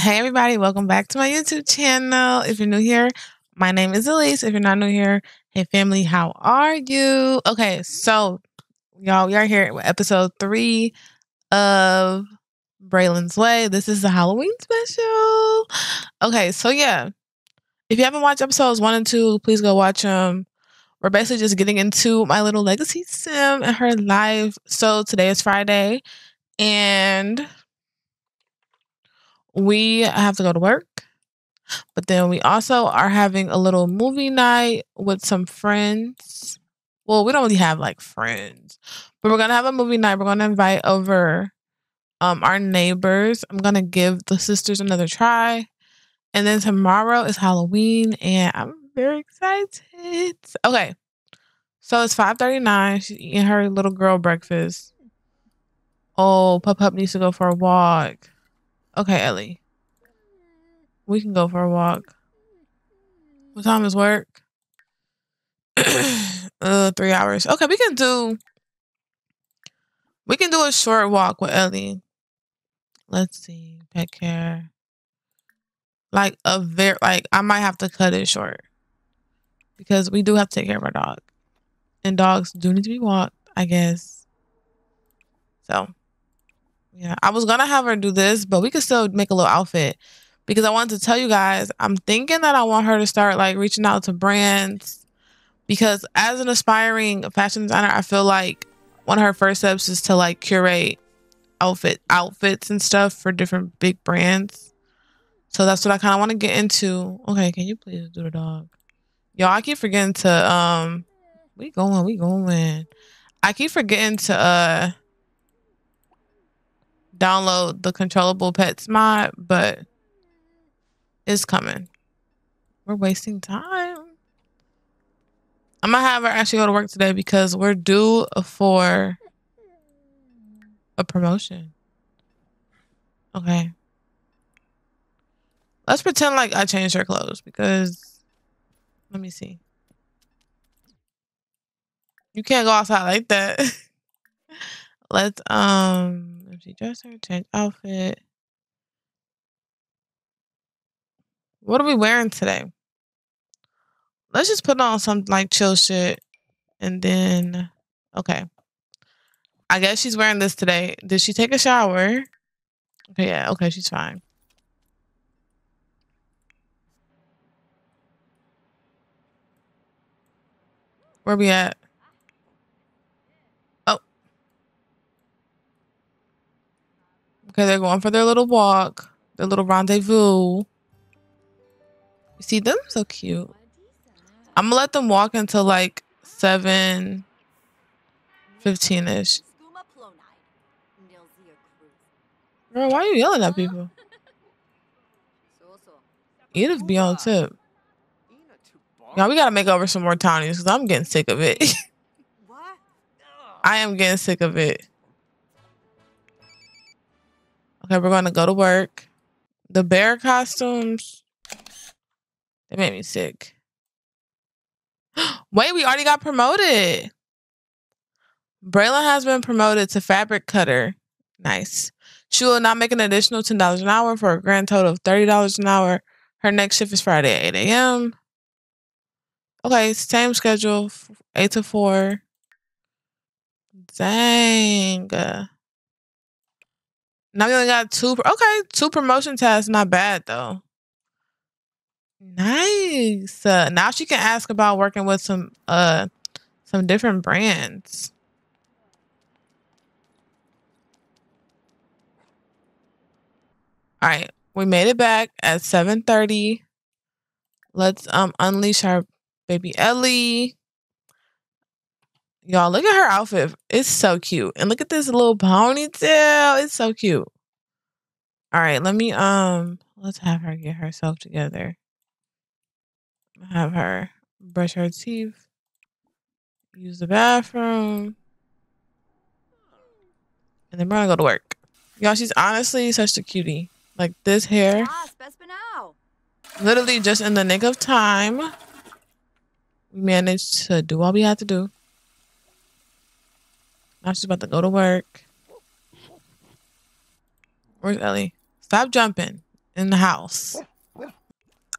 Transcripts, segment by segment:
Hey everybody, welcome back to my YouTube channel. If you're new here, my name is Elise. If you're not new here, hey family, how are you? Okay, so y'all, we are here with episode 3 of Brelyn's Way. This is the Halloween special. Okay, so yeah, if you haven't watched episodes 1 and 2, please go watch them. We're basically just getting into my little legacy sim and her life. So today is Friday and we have to go to work, but then we also are having a little movie night with some friends. Well, we don't really have like friends, but we're going to have a movie night. We're going to invite over our neighbors. I'm going to give the sisters another try. And then tomorrow is Halloween and I'm very excited. Okay, so it's 5:39. She's eating her little girl breakfast. Oh, Pup needs to go for a walk. Okay, Ellie, we can go for a walk. What time is work? 3 hours. Okay, we can do a short walk with Ellie. Let's see, pet care. I might have to cut it short because we do have to take care of our dog, and dogs do need to be walked, I guess. So. Yeah, I was going to have her do this, but we could still make a little outfit because I wanted to tell you guys, I'm thinking that I want her to start like reaching out to brands because as an aspiring fashion designer, I feel like one of her first steps is to like curate outfits and stuff for different big brands. So that's what I kind of want to get into. Okay, can you please do the dog? Y'all, I keep forgetting to, I keep forgetting to, download the controllable pets mod, but it's coming. We're wasting time. I'm gonna have her actually go to work today because we're due for a promotion. Okay, let's pretend like I changed her clothes because let me see. You can't go outside like that. Let's she dressed her, change outfit. What are we wearing today? Let's just put on some like chill shit and then okay. I guess she's wearing this today. Did she take a shower? Okay, yeah, okay, she's fine. Where we at? Okay, they're going for their little walk, their little rendezvous. You see them? So cute. I'm gonna let them walk until like 7:15-ish. Girl, why are you yelling at people? Edith be on tip. Y'all, we gotta make over some more townies because I'm getting sick of it. I am getting sick of it. Okay, we're going to go to work. The bear costumes, they made me sick. Wait, we already got promoted. Braylon has been promoted to fabric cutter. Nice. She will now make an additional $10 an hour for a grand total of $30 an hour. Her next shift is Friday at 8 a.m. Okay, same schedule, 8 to 4. Dang. Now we only got 2 promotion tasks. Not bad though. Nice. Now she can ask about working with some different brands. All right, we made it back at 7:30. Let's unleash our baby Ellie. Y'all, look at her outfit. It's so cute. And look at this little ponytail. It's so cute. All right, let's have her get herself together. Have her brush her teeth. Use the bathroom. And then we're gonna go to work. Y'all, she's honestly such a cutie. Like this hair. Literally just in the nick of time. We managed to do all we had to do. Now she's about to go to work. Where's Ellie? Stop jumping in the house.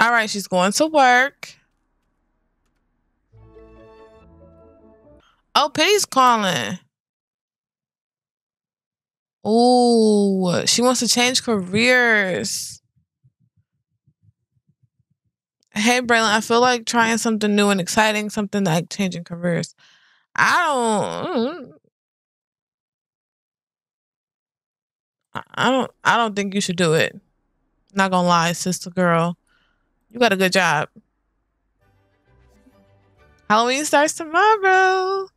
All right, she's going to work. Oh, Penny's calling. Oh, she wants to change careers. Hey, Braylon, I feel like trying something new and exciting, something like changing careers. I don't think you should do it. Not gonna lie, sister girl. You got a good job. Halloween starts tomorrow.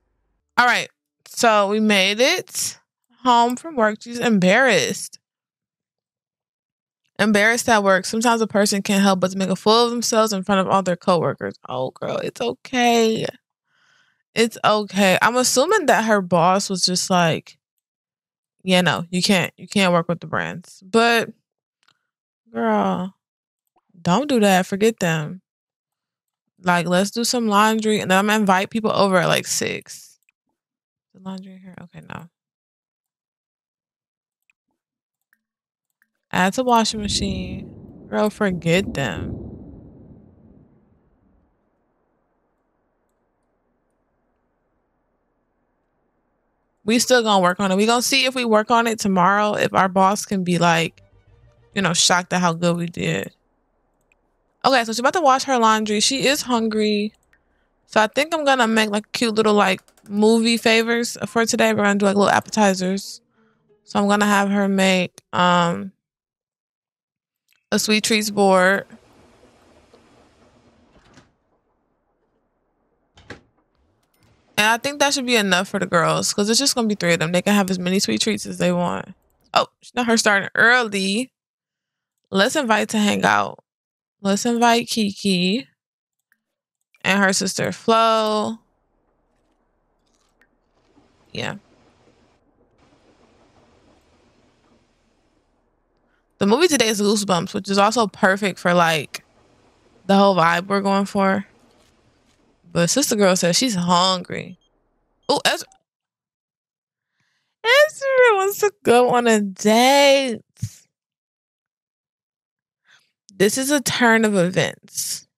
All right, so we made it home from work. She's embarrassed. Embarrassed at work. Sometimes a person can't help but to make a fool of themselves in front of all their coworkers. Oh, girl, it's okay. It's okay. I'm assuming that her boss was just like, yeah, no, you can't work with the brands. But, girl, don't do that. Forget them. Like, let's do some laundry. And then I'm going to invite people over at like 6. The laundry here? Okay, no. Add to washing machine. Girl, forget them. We still gonna work on it. We gonna see if we work on it tomorrow. If our boss can be like, you know, shocked at how good we did. Okay, so she's about to wash her laundry. She is hungry. So I think I'm gonna make like cute little like movie favors for today. We're gonna do like little appetizers. So I'm gonna have her make a sweet treats board. And I think that should be enough for the girls because it's just gonna be 3 of them. They can have as many sweet treats as they want. Oh, now her starting early. Let's invite to hang out. Let's invite Kiki and her sister Flo. Yeah. The movie today is Goosebumps, which is also perfect for like the whole vibe we're going for. But sister girl says she's hungry. Oh, Ezra wants to go on a date. This is a turn of events.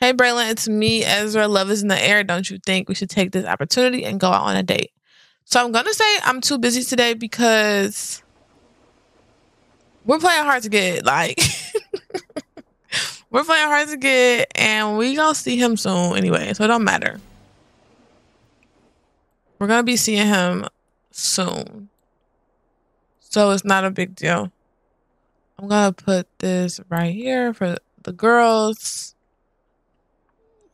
Hey, Braylon, it's me, Ezra. Love is in the air. Don't you think we should take this opportunity and go out on a date? So I'm going to say I'm too busy today because we're playing hard to get. Like, we're playing hard to get, and we gonna see him soon anyway, so it don't matter. We're gonna be seeing him soon, so it's not a big deal. I'm gonna put this right here for the girls,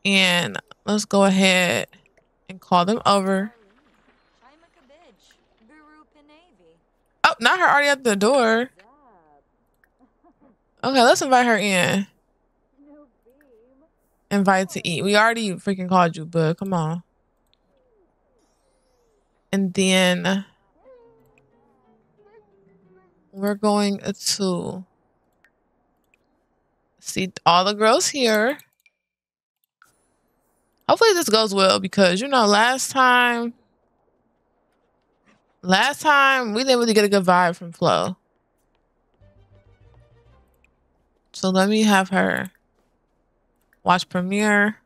and let's go ahead and call them over. Oh, not her already at the door. Okay, let's invite her in. Invite to eat. We already freaking called you, but come on. And then we're going to see all the girls here. Hopefully this goes well because, you know, last time we didn't really get a good vibe from Flo. So let me have her watch premiere.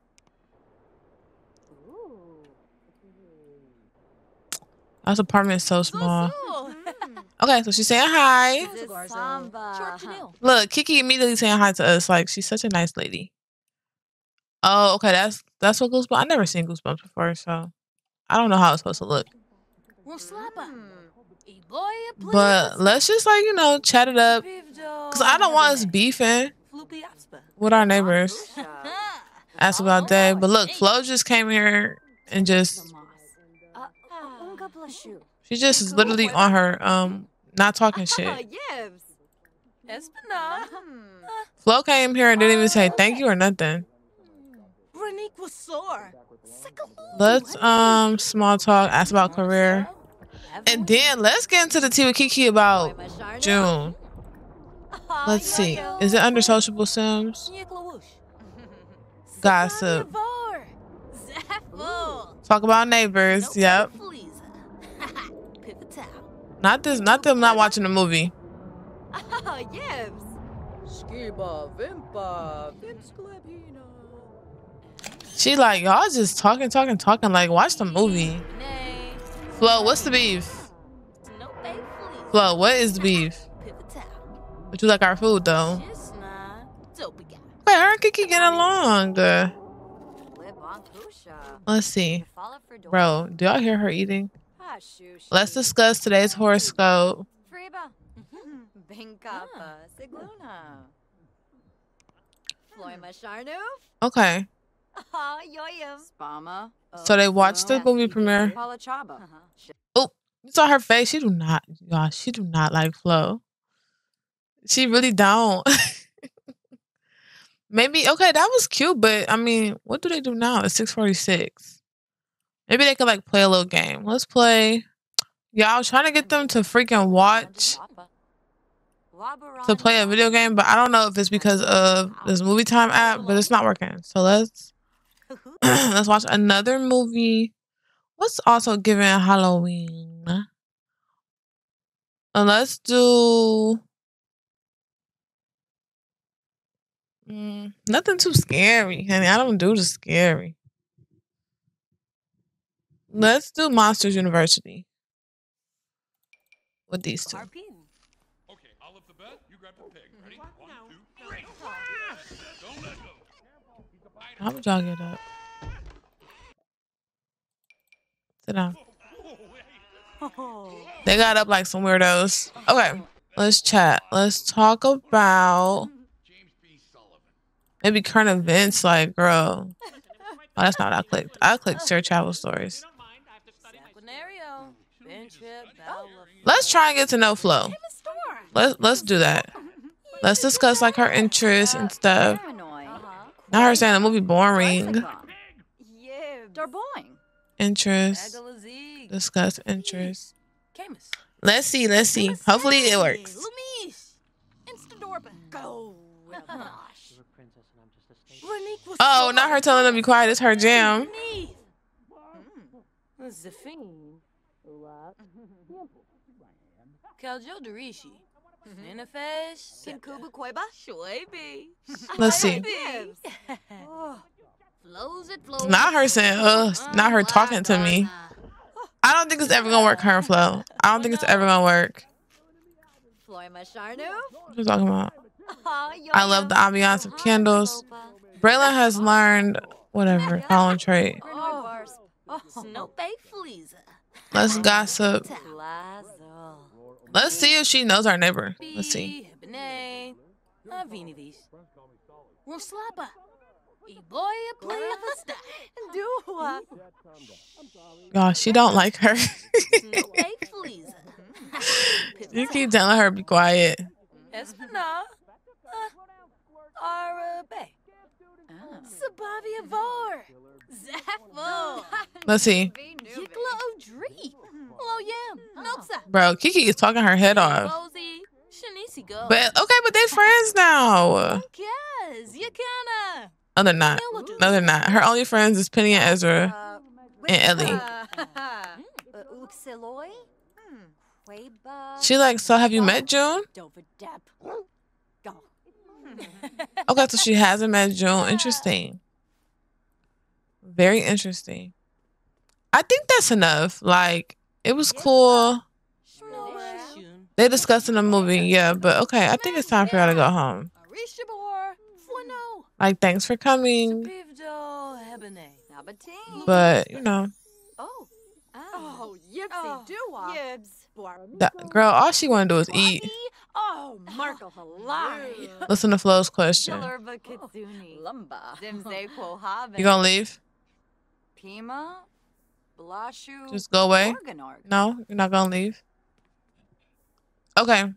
Our apartment is so small. Okay, so she's saying hi. Look, Kiki immediately saying hi to us. Like, she's such a nice lady. Oh, okay, that's what Goosebumps. I've never seen Goosebumps before, so I don't know how it's supposed to look. But let's just, like, you know, chat it up. Because I don't want us beefing with our neighbors. That's about that. But look, Flo just came here and just... She's just literally on her, not talking shit. Flo came here and didn't even say thank you or nothing. Let's, small talk, ask about career. And then let's get into the tea with Kiki about June. Let's see. Is it under sociable sims? Gossip. Talk about neighbors. Yep. Not this. Not them. Not watching the movie. Skiba, Vimpa, Vimsklebina. She like, y'all just talking. Like, watch the movie. Flo, what's the beef? Flo, what is the beef? But you like our food, though. Wait, her and Kiki get along. Let's see. Bro, do y'all hear her eating? Let's discuss today's horoscope. Okay. So they watched the movie premiere. Oh, you saw her face. She do not, y'all. She do not like Flo. She really don't. Maybe, okay, that was cute, but I mean, what do they do now? It's 6:46. Maybe they could like play a little game. Let's play. Yeah, I was trying to get them to freaking watch, to play a video game, but I don't know if it's because of this movie time app, but it's not working. So let's let's watch another movie. What's also given Halloween? And let's do nothing too scary, honey. I don't do the scary. Let's do Monsters University with these two. Okay, I'll lift the bed. You grab the pig. Ready? 1, 2, 3. Don't let go. How would y'all get up? Sit down. They got up like some weirdos. Okay, let's chat. Let's talk about maybe current events, like, girl. Oh, that's not what I clicked. I clicked share travel stories. Let's try and get to know Flo. Let's do that. Let's discuss like her interests and stuff. Not her saying the movie boring. Interest. Discuss interest. Let's see. Hopefully it works. Oh, not her telling them to be quiet. It's her jam. Let's see. Not her saying, not her talking to me. I don't think it's ever gonna work, her and Flo. I don't think it's ever gonna work. What you talking about? I love the ambiance of candles. Braylon has learned whatever, concentrate. Let's gossip. Let's see if she knows our neighbor. Let's see. Y'all, she don't like her. You keep telling her be quiet. Let's see. Bro, Kiki is talking her head off. But they're friends now. No, they're not. Her only friends is Penny and Ezra and Ellie. She like, so have you met June? Okay, so she hasn't met June. Interesting. Very interesting. I think that's enough. Like, it was cool. They discussed in the movie, yeah, but okay, I think it's time for y'all to go home. Like, thanks for coming. But, you know. That girl, all she want to do is eat. Listen to Flo's question. You gonna leave? Just go away? No, you're not gonna leave. Okay.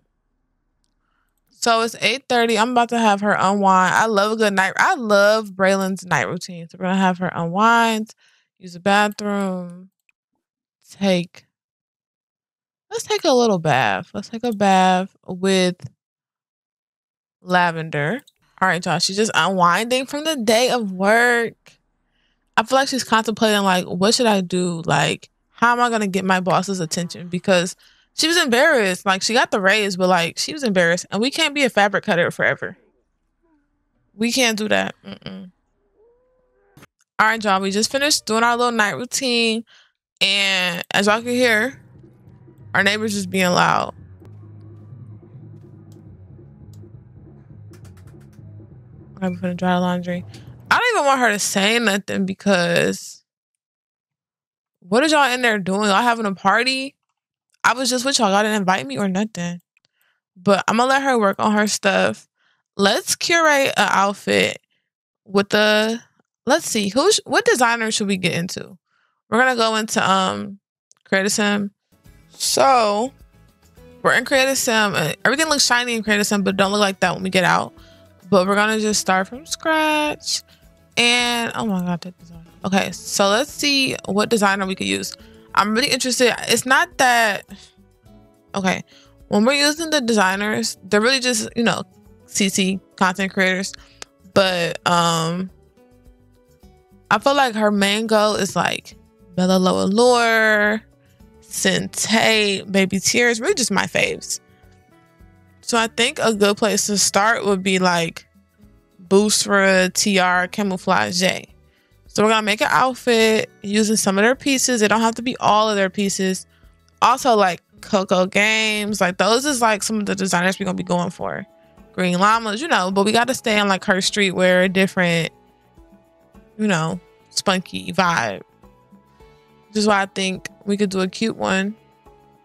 So it's 8:30. I'm about to have her unwind. I love a good night. I love Brelyn's night routine. So we're gonna have her unwind, use the bathroom, let's take a little bath. Let's take a bath with lavender. All right, y'all. She's just unwinding from the day of work. I feel like she's contemplating, like, what should I do? Like, how am I going to get my boss's attention? Because she was embarrassed. Like, she got the raise, but, like, she was embarrassed. And we can't be a fabric cutter forever. We can't do that. Mm-mm. All right, y'all. We just finished doing our little night routine. And as y'all can hear, our neighbor's just being loud. I'm gonna dry laundry. I don't even want her to say nothing because what is y'all in there doing? Y'all having a party? I was just with y'all. Y'all didn't invite me or nothing. But I'm gonna let her work on her stuff. Let's curate an outfit with the. Let's see what designer should we get into? We're gonna go into Creative Sim. So we're in Creative Sim. Everything looks shiny in Creative Sim, but don't look like that when we get out. But we're gonna just start from scratch. And oh my god, that design. Okay, so let's see what designer we could use. I'm really interested. It's not that okay. When we're using the designers, they're really just, you know, CC content creators. But I feel like her main goal is like Bella Loa Lore, Sente, Baby Tears, really just my faves. So I think a good place to start would be like Boosra, TR, Camouflage. So we're gonna make an outfit using some of their pieces. They don't have to be all of their pieces. Also like Coco Games, like those is like some of the designers we're gonna be going for. Green Llamas, you know, but we gotta stay in like her streetwear, different, you know, spunky vibe. Which is why I think we could do a cute one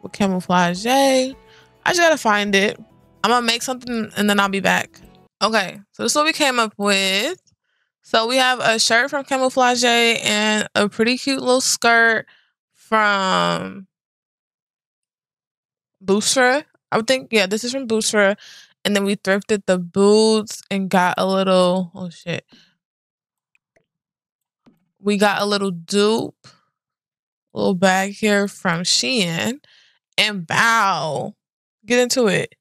with Camouflage. I just gotta find it. I'm gonna make something and then I'll be back. Okay, so this is what we came up with. So we have a shirt from Camouflage and a pretty cute little skirt from Boosra, I would think. Yeah, this is from Boosra. And then we thrifted the boots and got a little, oh shit. We got a little dupe, little bag here from Shein. And bow, get into it.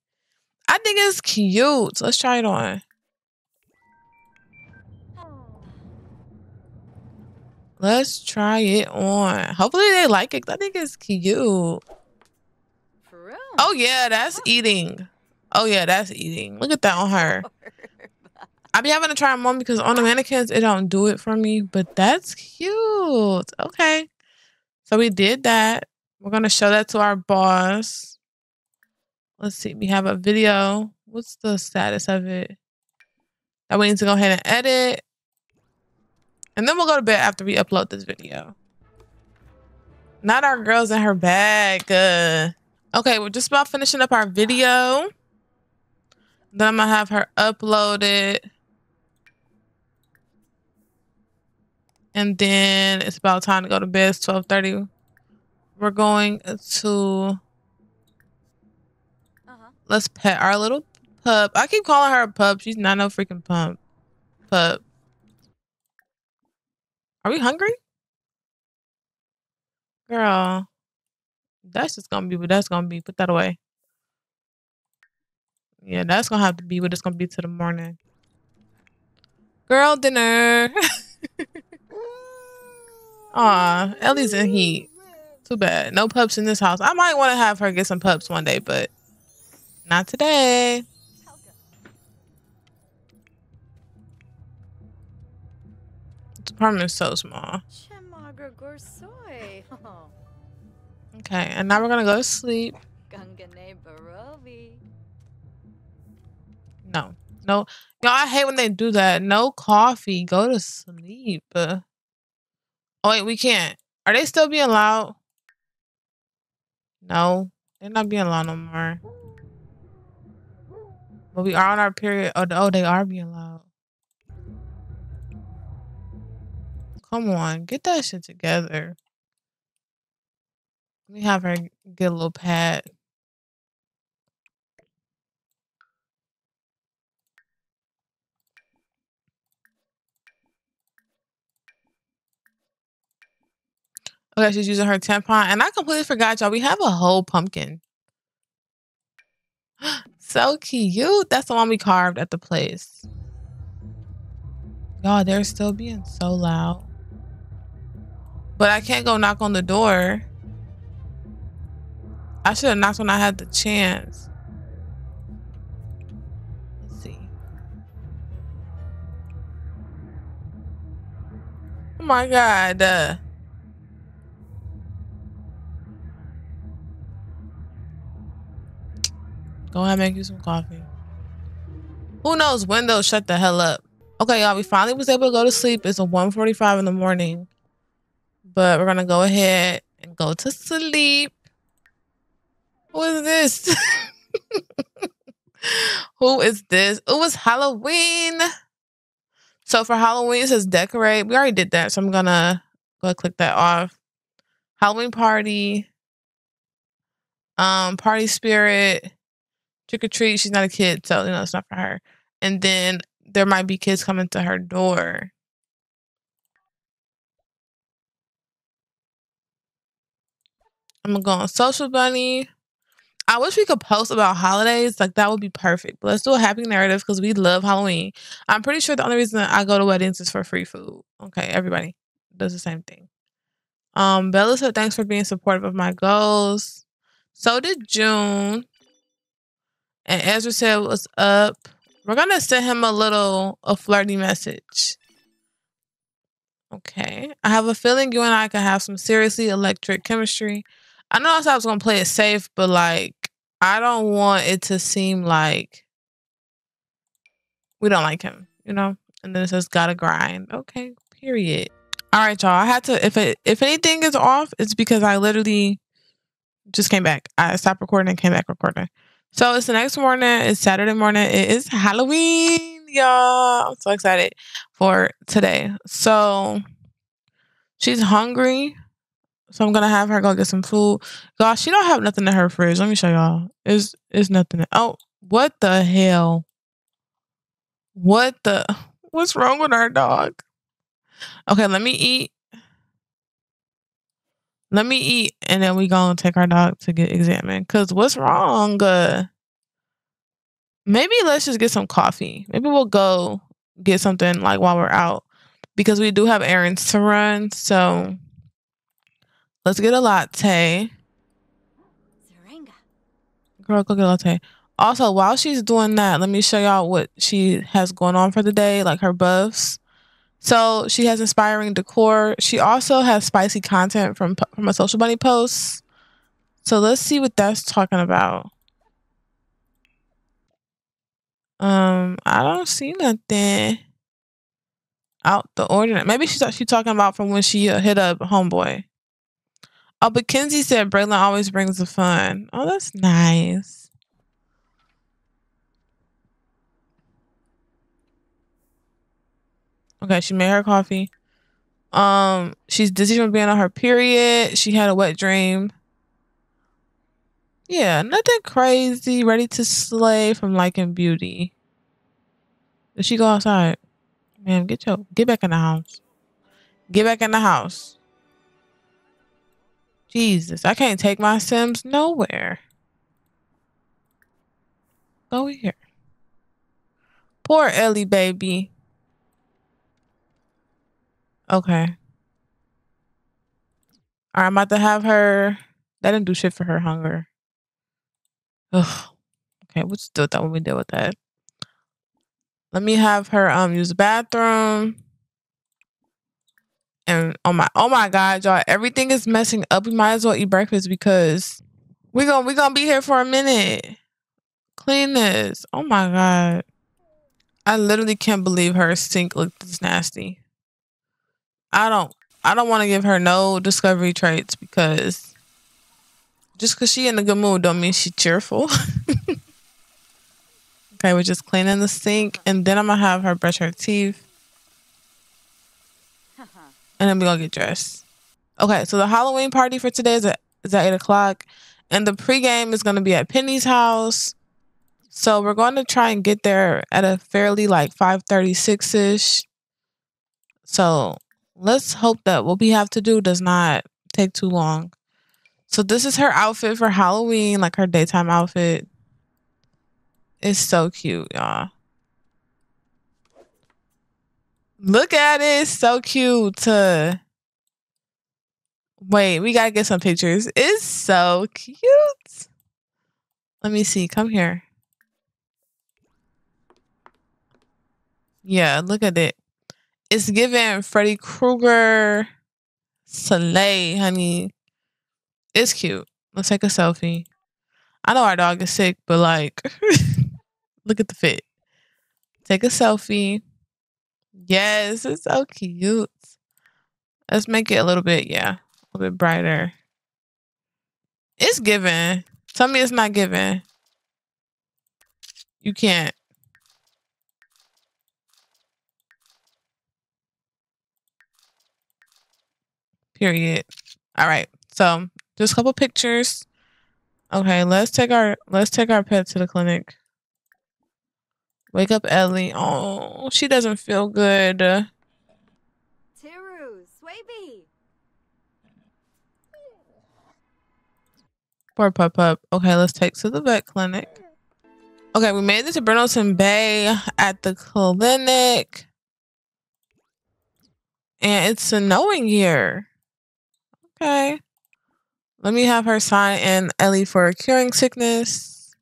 I think it's cute. Let's try it on. Let's try it on. Hopefully they like it. I think it's cute. Oh yeah, that's eating. Oh yeah, that's eating. Look at that on her. I be having to try them on because on the mannequins it don't do it for me, but that's cute. Okay, so we did that. We're gonna show that to our boss. Let's see, we have a video. What's the status of it? That we need to go ahead and edit, and then we'll go to bed after we upload this video. Not our girls in her bag. Okay, we're just about finishing up our video. Then I'm gonna have her upload it. And then it's about time to go to bed. It's 12:30. We're going to... Let's pet our little pup. I keep calling her a pup. She's not no freaking pup. Are we hungry? Girl. That's just gonna be what that's gonna be. Put that away. Yeah, that's gonna have to be what it's gonna be till the morning. Girl, dinner. Aw, Ellie's in heat. Too bad. No pups in this house. I might want to have her get some pups one day, but not today. This apartment is so small. Okay, and now we're gonna go to sleep. No, y'all, I hate when they do that. No coffee, go to sleep. Oh wait, we can't. Are they still being loud? No, they're not being loud no more. But we are on our period. Oh, they are being loud. Come on, get that shit together. Let me have her get a little pat. Okay, she's using her tampon. And I completely forgot, y'all. We have a whole pumpkin. So cute. That's the one we carved at the place. Y'all, they're still being so loud. But I can't go knock on the door. I should have knocked when I had the chance. Let's see. my God. Go ahead and make you some coffee. Who knows when they'll shut the hell up. Okay, y'all, we finally was able to go to sleep. It's 1:45 in the morning. But we're going to go ahead and go to sleep. What is this? Who is this? It was Halloween. So for Halloween, it says decorate. We already did that, so I'm going to go click that off. Halloween party. Party spirit. Trick or treat. She's not a kid, so, you know, it's not for her. And then there might be kids coming to her door. I'm going to go on Social Bunny. I wish we could post about holidays. Like, that would be perfect. But let's do a happy narrative because we love Halloween. I'm pretty sure the only reason I go to weddings is for free food. Okay, everybody does the same thing. Bella said, thanks for being supportive of my goals. So did June. And Ezra said, what's up? We're going to send him a flirty message. Okay. I have a feeling you and I could have some seriously electric chemistry. I know I said I was going to play it safe, but, like, I don't want it to seem like we don't like him, you know? And then it says, gotta grind. Okay, period. All right, y'all. I had to, if anything is off, it's because I literally just came back. I stopped recording and came back recording. So it's the next morning. It's Saturday morning. It is Halloween, y'all. I'm so excited for today. So she's hungry. So I'm going to have her go get some food. Gosh, she don't have nothing in her fridge. Let me show y'all. It's nothing. Oh, what the hell? What's wrong with our dog? Okay, let me eat. Let me eat, and then we gonna take our dog to get examined. Cause what's wrong? Maybe let's just get some coffee. Maybe we'll go get something like while we're out, because we do have errands to run. So let's get a latte. Girl, go get a latte. Also, while she's doing that, let me show y'all what she has going on for the day, like her buffs. So she has inspiring decor. She also has spicy content from a Social Bunny post. So let's see what that's talking about. I don't see nothing out the ordinary. Maybe she's talking about from when she hit up homeboy. Oh, but Kenzie said Braylon always brings the fun. Oh, that's nice. Okay, she made her coffee. She's dizzy from being on her period. She had a wet dream. Yeah, nothing crazy. Ready to slay from liking beauty. Did she go outside? Man, get back in the house. Get back in the house. Jesus, I can't take my Sims nowhere. Go here. Poor Ellie, baby. Okay. All right, I'm about to have her. That didn't do shit for her hunger. Ugh. Okay, we'll just deal with that when we deal with that. Let me have her use the bathroom. And oh my God, y'all, everything is messing up. We might as well eat breakfast because we gonna be here for a minute. Clean this. Oh my God. I literally can't believe her sink looked this nasty. I don't want to give her no discovery traits because just because she in a good mood don't mean she cheerful. Okay, we're just cleaning the sink and then I'm going to have her brush her teeth. And then we're going to get dressed. Okay, so the Halloween party for today is at 8 o'clock and the pregame is going to be at Penny's house. So we're going to try and get there at a fairly like 5:36-ish. So let's hope that what we have to do does not take too long. So this is her outfit for Halloween, like her daytime outfit. It's so cute, y'all. Look at it. It's so cute. Wait, we got to get some pictures. It's so cute. Let me see. Come here. Yeah, look at it. It's giving Freddy Krueger Soleil, honey. It's cute. Let's take a selfie. I know our dog is sick, but like, look at the fit. Take a selfie. Yes, it's so cute. Let's make it a little bit, yeah, a little bit brighter. It's giving. Tell me it's not giving. You can't. Period. All right. So just a couple pictures. Okay, let's take our pet to the clinic. Wake up, Ellie. Oh, she doesn't feel good. Tiru, Swaby. Poor pup. Okay, let's take to the vet clinic. Okay, we made it to Brentleton Bay at the clinic. And it's snowing here. Okay. Let me have her sign in Ellie for curing sickness.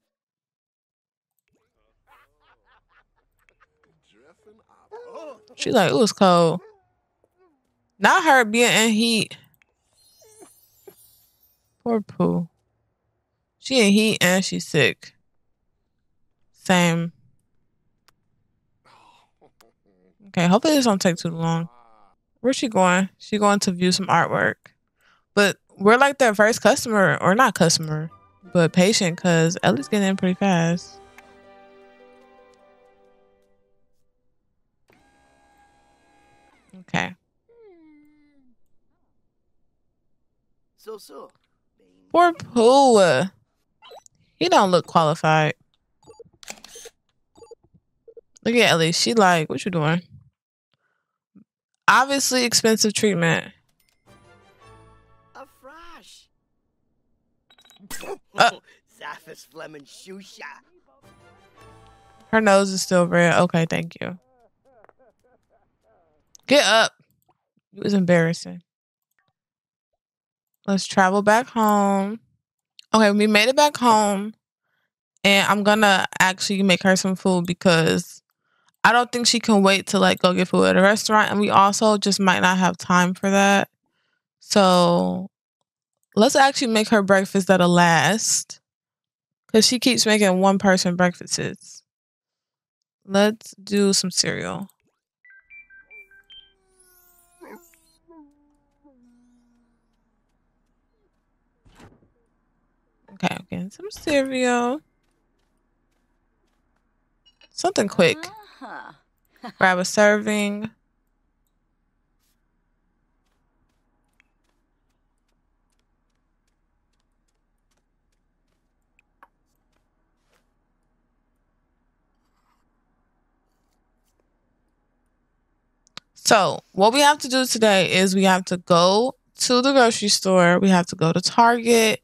She like, ooh, it's cold. Not her being in heat. Poor Pooh. She in heat and she's sick. Same. Okay, hopefully this don't take too long. Where's she going? She going to view some artwork. But we're like their first customer, or not customer, but patient, because Ellie's getting in pretty fast. Okay. So. Poor Pooh. He don't look qualified. Look at Ellie. She like, what you doing? Obviously expensive treatment. Her nose is still red. Okay, thank you. Get up. It was embarrassing. Let's travel back home. Okay, we made it back home. And I'm gonna actually make her some food because I don't think she can wait to like go get food at a restaurant. And we also just might not have time for that. So let's actually make her breakfast that'll last. Because she keeps making one person breakfasts. Let's do some cereal. Okay, I'm getting some cereal. Something quick. Grab a serving. So what we have to do today is we have to go to the grocery store. We have to go to Target.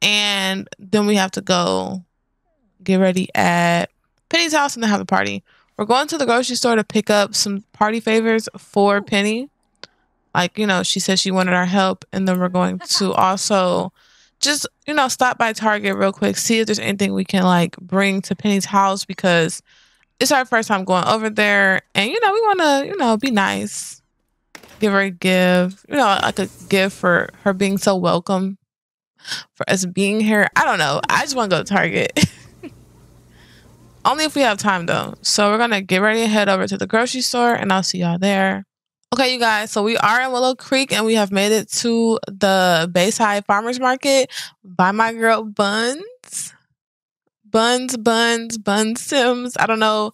And then we have to go get ready at Penny's house and then have a party. We're going to the grocery store to pick up some party favors for Penny. Like, you know, she said she wanted our help. And then we're going to also just, you know, stop by Target real quick. See if there's anything we can, like, bring to Penny's house because it's our first time going over there, and, you know, we want to, you know, be nice. Give her a gift. You know, like a gift for her being so welcome, for us being here. I don't know. I just want to go to Target. Only if we have time, though. So we're going to get ready and head over to the grocery store, and I'll see y'all there. Okay, you guys. So we are in Willow Creek, and we have made it to the Bayside Farmer's Market by my girl, Buns. Buns Sims. I don't know.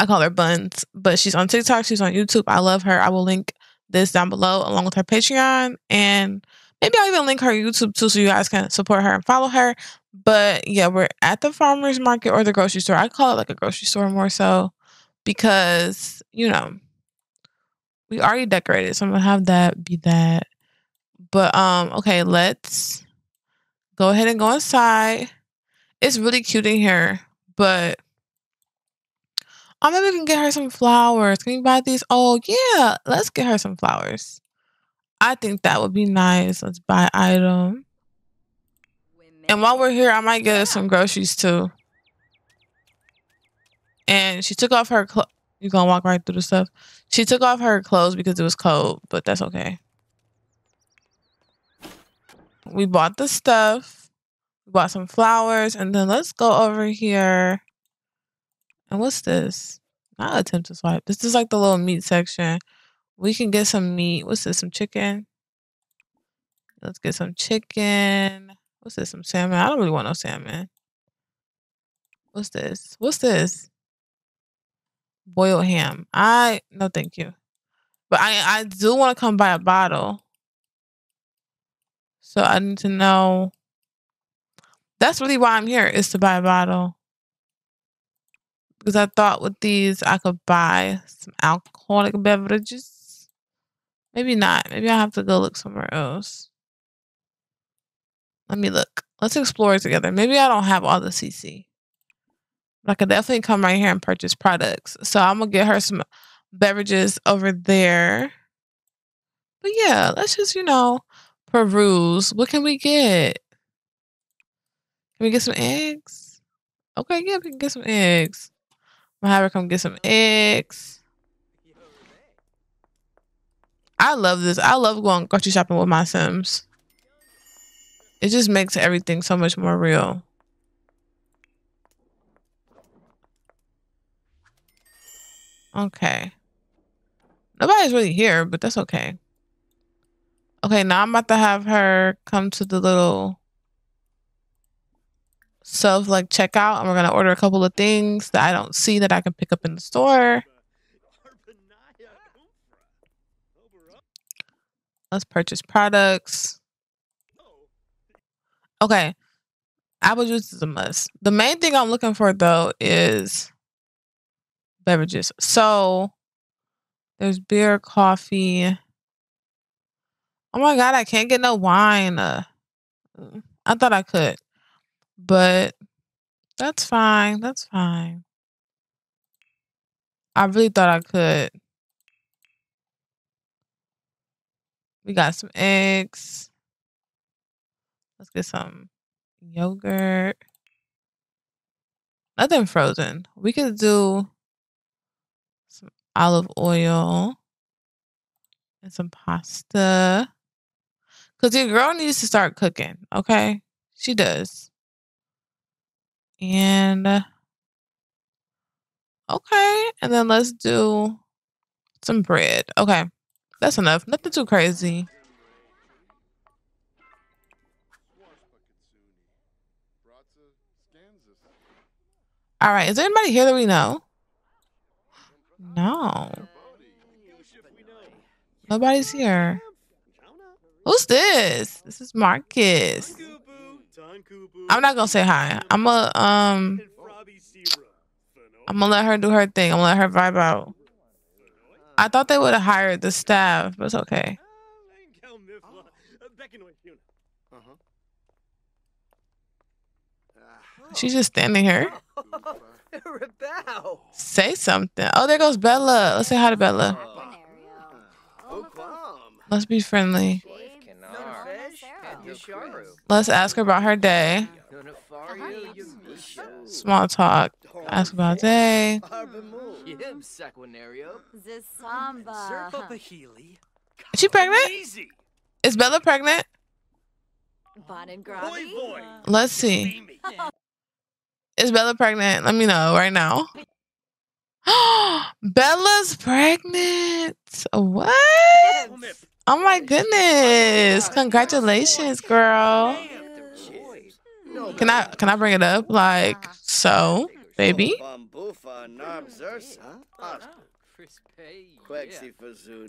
I call her Buns, but she's on TikTok. She's on YouTube. I love her. I will link this down below along with her Patreon. And maybe I'll even link her YouTube too so you guys can support her and follow her. But yeah, we're at the farmer's market or the grocery store. I call it like a grocery store more so because, you know, we already decorated. So I'm going to have that be that. But okay, let's go ahead and go inside. It's really cute in here, but I maybe we can get her some flowers. Can you buy these? Oh, yeah. Let's get her some flowers. I think that would be nice. Let's buy item. And while we're here, I might get her some groceries, too. And she took off her clothes. You're going to walk right through the stuff. She took off her clothes because it was cold, but that's okay. We bought the stuff. We bought some flowers. And then let's go over here. And what's this? Not attempt to swipe. This is like the little meat section. We can get some meat. What's this? Some chicken? Let's get some chicken. What's this? Some salmon? I don't really want no salmon. What's this? What's this? Boiled ham. No, thank you. But I do want to come buy a bottle. So I need to know. That's really why I'm here, is to buy a bottle. Because I thought with these I could buy some alcoholic beverages. Maybe not. Maybe I have to go look somewhere else. Let me look. Let's explore together. Maybe I don't have all the CC. But I could definitely come right here and purchase products. So I'm going to get her some beverages over there. But yeah, let's just, you know, peruse. What can we get? Can we get some eggs? Okay, yeah, we can get some eggs. I'm going to have her come get some eggs. I love this. I love going grocery shopping with my Sims. It just makes everything so much more real. Okay. Nobody's really here, but that's okay. Okay, now I'm about to have her come to the little self like checkout, and we're gonna order a couple of things that I don't see that I can pick up in the store. Let's purchase products. Okay. Apple juice is a must. The main thing I'm looking for though is beverages. So there's beer, coffee. Oh my god, I can't get no wine. I thought I could, but that's fine. That's fine. I really thought I could. We got some eggs. Let's get some yogurt. Nothing frozen. We could do some olive oil and some pasta. Because your girl needs to start cooking, okay? She does. And, okay. And then let's do some bread. Okay. That's enough. Nothing too crazy. All right. Is there anybody here that we know? No. Nobody's here. Who's this? This is Marcus. I'm not gonna say hi. I'm gonna let her do her thing. I'm gonna let her vibe out. I thought they would have hired the staff, but it's okay. She's just standing here. Say something. Oh, there goes Bella. Let's say hi to Bella. Let's be friendly. Let's ask her about her day. Small talk. Ask about day. Is she pregnant? Is Bella pregnant? Let's see. Is Bella pregnant? Let me know right now. Bella's pregnant. What? Oh my goodness. Congratulations, girl. Can I bring it up? Like, so, baby?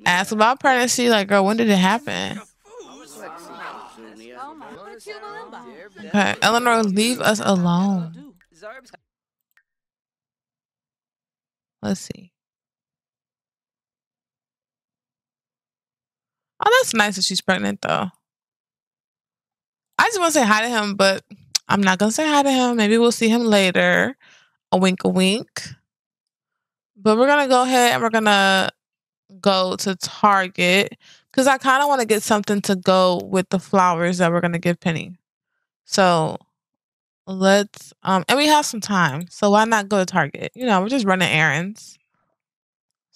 Ask about pregnancy. Like, girl, when did it happen? Okay, Eleanor, leave us alone. Let's see. Oh, that's nice that she's pregnant, though. I just want to say hi to him, but I'm not going to say hi to him. Maybe we'll see him later. A wink, a wink. But we're going to go ahead and we're going to go to Target because I kind of want to get something to go with the flowers that we're going to give Penny. So let's and we have some time, so why not go to Target? You know, we're just running errands.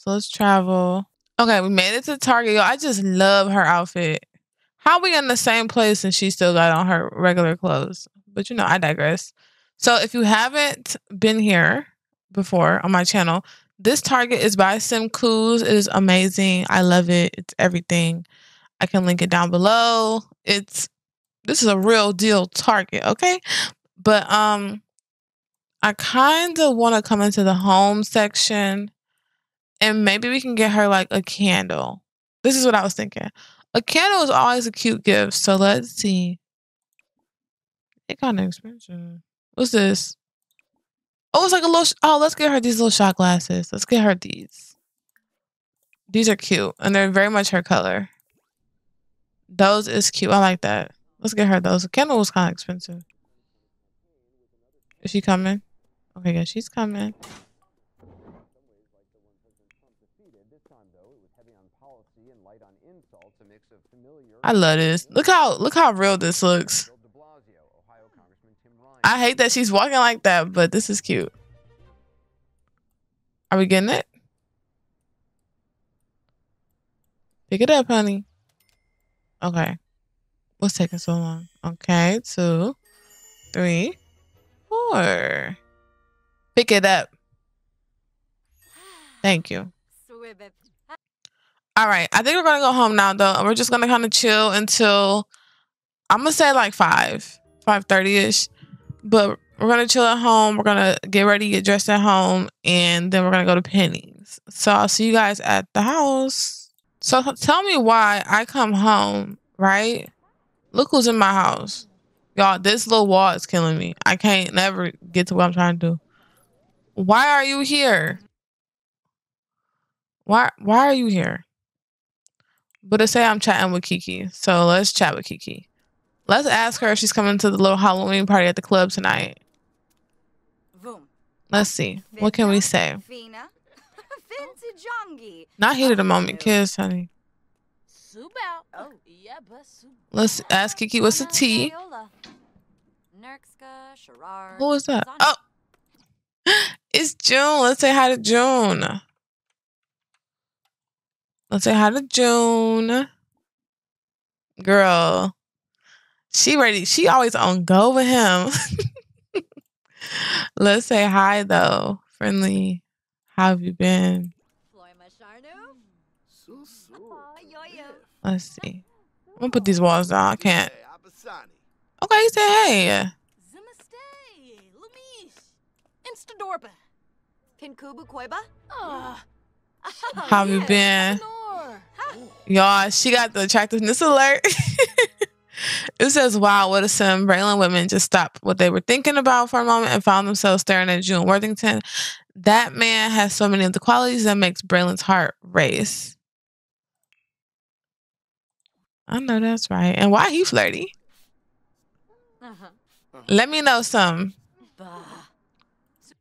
So let's travel. Okay, we made it to Target. Yo, I just love her outfit. How are we in the same place and she still got on her regular clothes? But you know, I digress. So if you haven't been here before on my channel, this Target is by Sim Coos. It is amazing. I love it. It's everything. I can link it down below. This is a real deal Target, okay? But I kind of want to come into the home section and maybe we can get her like a candle. This is what I was thinking. A candle is always a cute gift. So let's see. It kind of expensive. What's this? Oh, it's like a little... Oh, let's get her these little shot glasses. Let's get her these. These are cute. And they're very much her color. Those is cute. I like that. Let's get her those. The candle was kind of expensive. Is she coming? Okay, yeah, she's coming. I love this. Look how real this looks. I hate that she's walking like that, but this is cute. Are we getting it? Pick it up, honey. Okay. What's taking so long? Okay, 2, 3, 4. Pick it up. Thank you. All right. I think we're going to go home now, though. We're just going to kind of chill until, I'm going to say like 5:30-ish. But we're going to chill at home. We're going to get ready, get dressed at home. And then we're going to go to Penny's. So I'll see you guys at the house. So tell me why I come home, right? Look who's in my house. Y'all, this little wall is killing me. I can't never get to what I'm trying to do. Why are you here? Why are you here? But to say I'm chatting with Kiki. So let's chat with Kiki. Let's ask her if she's coming to the little Halloween party at the club tonight. Let's see. What can we say? Not here at the moment. Kiss, honey. Let's ask Kiki what's the tea. Who is that? Oh! It's June. Let's say hi to June. Let's say hi to June. Girl. She ready. She always on go with him. Let's say hi, though. Friendly. How have you been? Let's see. I'm going to put these walls down. I can't. Okay, he said hey. How have you been? Y'all, she got the attractiveness alert. It says, wow, what a sim. Brelyn women just stopped what they were thinking about for a moment and found themselves staring at June Worthington. That man has so many of the qualities that makes Brelyn's heart race. I know that's right. And why he flirty? Let me know some.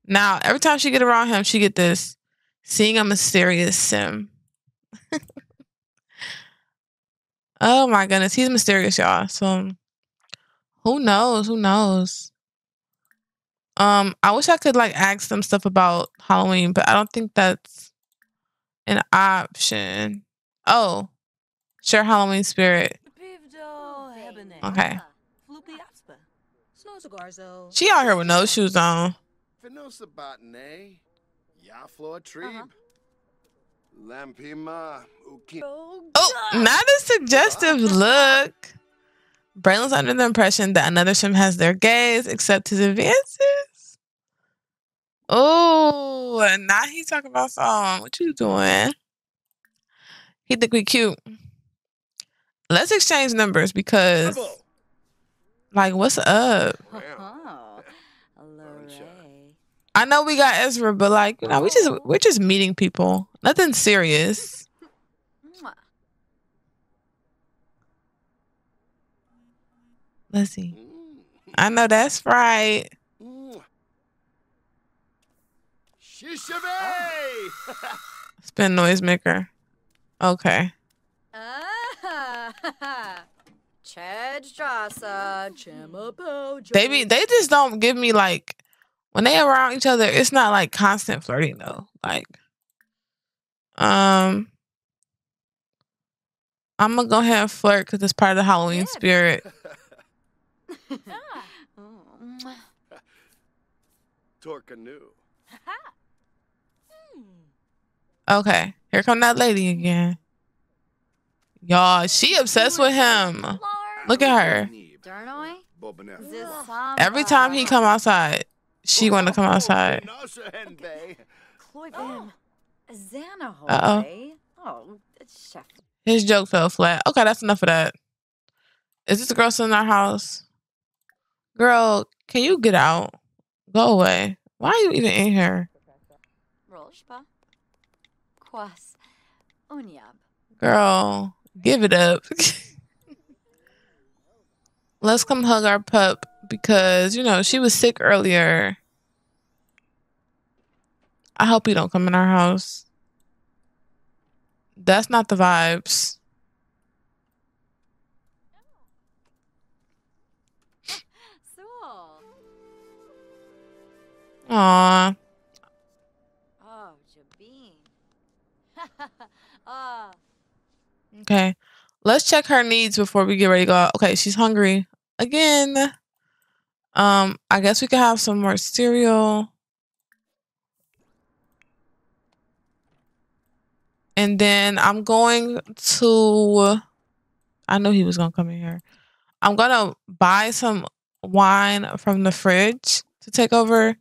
Now, every time she get around him, she get this. Seeing a mysterious sim. Oh my goodness, he's mysterious, y'all. So who knows? Who knows? I wish I could like ask them stuff about Halloween, but I don't think that's an option. Oh, share Halloween spirit. Okay. She out here with no shoes on. Oh, not a suggestive look. Brelyn's under the impression that another sim has their gaze, except his advances. Oh, and now he's talking about song. What you doing? He think we cute. Let's exchange numbers because, like, what's up? I know we got Ezra, but like, you know, we're just meeting people. Nothing serious. Let's see. I know that's right. Spin noisemaker. Okay. They just don't give me like, when they around each other, it's not like constant flirting though. Like, I'm gonna go ahead and flirt because it's part of the Halloween spirit. Okay, here come that lady again. Y'all, she obsessed with him. Look at her. Every time he come outside, she want to come outside. Uh-oh. His joke fell flat. Okay, that's enough of that. Is this girl still in our house? Girl, can you get out? Go away. Why are you even in here? Girl, give it up. Let's come hug our pup because, you know, she was sick earlier. I hope you don't come in our house. That's not the vibes. Aww. Okay, let's check her needs before we get ready to go out. Okay, she's hungry again. I guess we could have some more cereal. And then I'm going to, I knew he was going to come in here. I'm going to buy some wine from the fridge to take over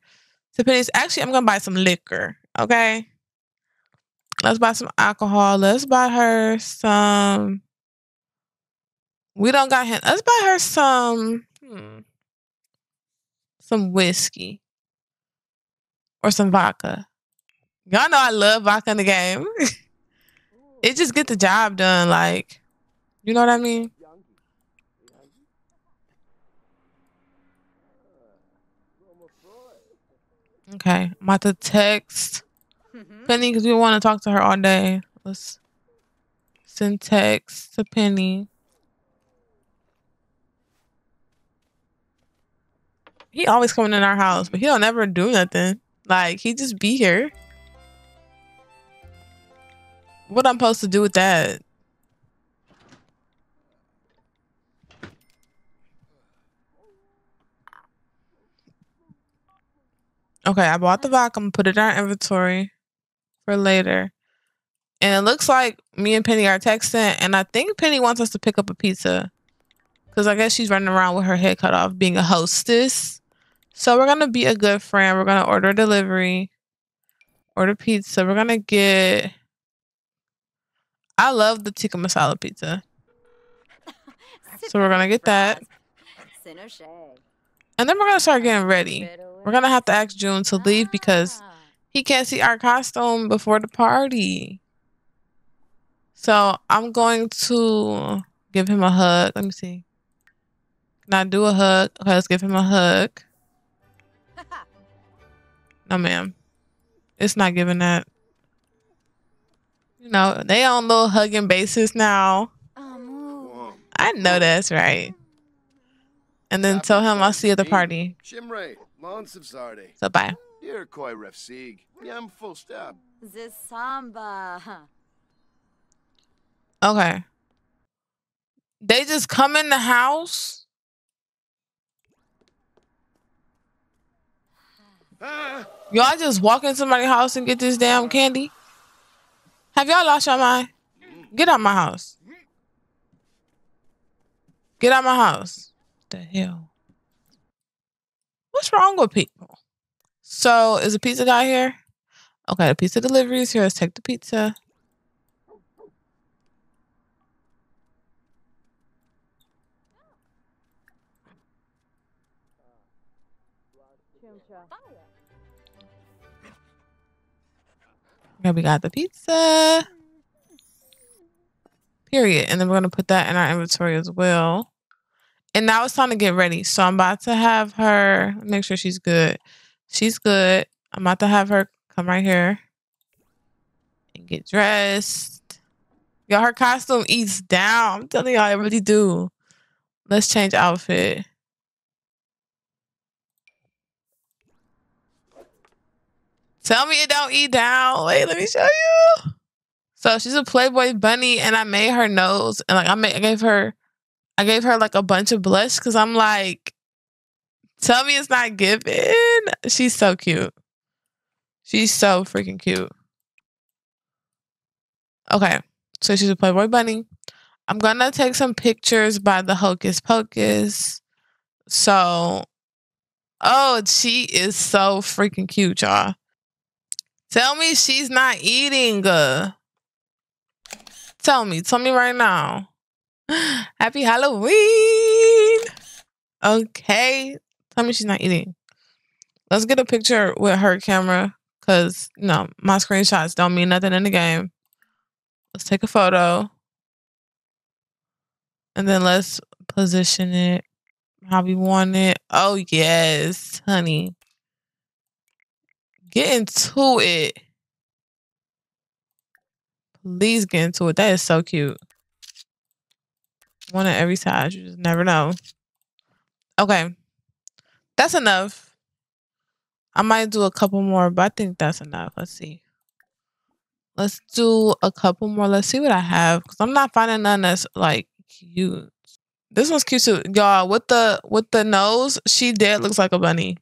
to Penny's. Actually, I'm going to buy some liquor. Okay. Let's buy some alcohol. Let's buy her some. We don't got him. Let's buy her some. Some whiskey. Or some vodka. Y'all know I love vodka in the game. It just get the job done. Like, you know what I mean? Okay. I'm about to text Penny because we want to talk to her all day. Let's send text to Penny. He always coming in our house, but he don't ever do nothing. Like, he just be here. What I'm supposed to do with that? Okay, I bought the vodka. I'm gonna put it in our inventory for later. And it looks like me and Penny are texting, and I think Penny wants us to pick up a pizza because I guess she's running around with her head cut off being a hostess. So we're gonna be a good friend. We're gonna order delivery, order pizza. We're gonna get, I love the tikka masala pizza, so we're gonna get that. And then we're gonna start getting ready. We're gonna have to ask June to leave because he can't see our costume before the party. So I'm going to give him a hug. Let me see. Can I do a hug? Okay, let's give him a hug. No, ma'am. It's not giving that. You know, they on little hugging basis now. I know that's right. And then tell him I'll see you at the party. So bye. Okay. They just come in the house? Y'all just walk in somebody's house and get this damn candy? Have y'all lost your mind? Get out my house. Get out my house. What the hell? What's wrong with people? So, is the pizza guy here? Okay, the pizza delivery is here. Let's take the pizza. Okay, we got the pizza. Period. And then we're going to put that in our inventory as well. And now it's time to get ready. So, I'm about to have her make sure she's good. She's good. I'm about to have her come right here and get dressed. Y'all, her costume eats down. I'm telling y'all, I really do. Let's change outfit. Tell me it don't eat down. Wait, let me show you. So she's a Playboy bunny, and I made her nose, and like I gave her like a bunch of blush because I'm like, tell me it's not given. She's so cute. She's so freaking cute. Okay, so she's a Playboy bunny. I'm gonna take some pictures by the Hocus Pocus. So, oh, she is so freaking cute, y'all. Tell me she's not eating. Tell me right now. Happy Halloween. Okay. Tell me she's not eating. Let's get a picture with her camera because, you know, my screenshots don't mean nothing in the game. Let's take a photo. And then let's position it how we want it. Oh, yes, honey. Get into it. Please get into it. That is so cute. One at every size. You just never know. Okay. That's enough. I might do a couple more, but I think that's enough. Let's see. Let's do a couple more. Let's see what I have. Because I'm not finding none that's like cute. This one's cute too. Y'all, with the nose, she dead looks like a bunny.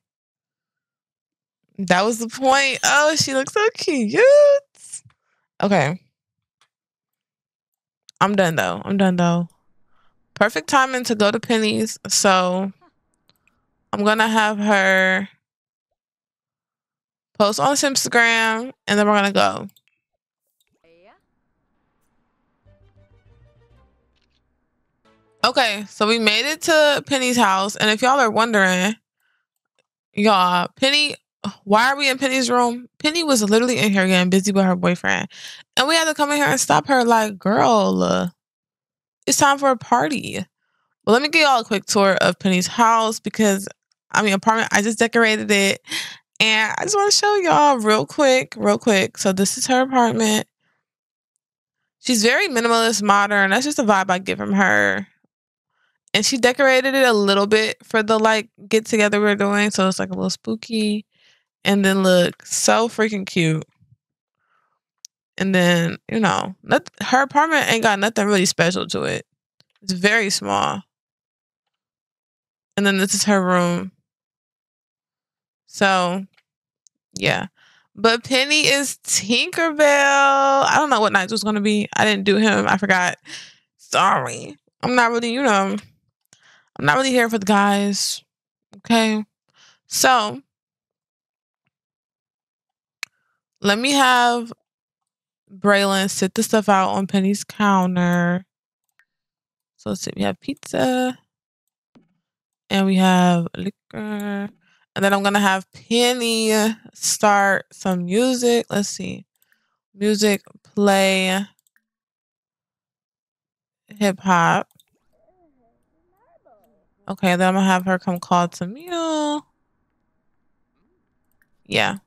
That was the point. Oh, she looks so cute. Okay. I'm done though. Perfect timing to go to Penny's. So I'm gonna have her post on Instagram and then we're gonna go. Okay, so we made it to Penny's house. And if y'all are wondering, y'all, Penny, why are we in Penny's room? Penny was literally in here getting busy with her boyfriend. And we had to come in here and stop her like, girl, it's time for a party. But let me give y'all a quick tour of Penny's house because, apartment, I just decorated it. And I just want to show y'all real quick. So this is her apartment. She's very minimalist, modern. That's just the vibe I get from her. And she decorated it a little bit for the, like, get-together we're doing. So it's, like, a little spooky. And then, look, so freaking cute. And then, you know, her apartment ain't got nothing really special to it. It's very small. And then this is her room. So, yeah. But Penny is Tinkerbell. I don't know what Nigel's going to be. I didn't do him. I forgot. Sorry. I'm not really here for the guys. Okay. So let me have Braylon sit the stuff out on Penny's counter. So let's see, we have pizza and we have liquor. And then I'm gonna have Penny start some music. Let's see. Music play hip hop. Okay, then I'm gonna have her come call to meal. Yeah.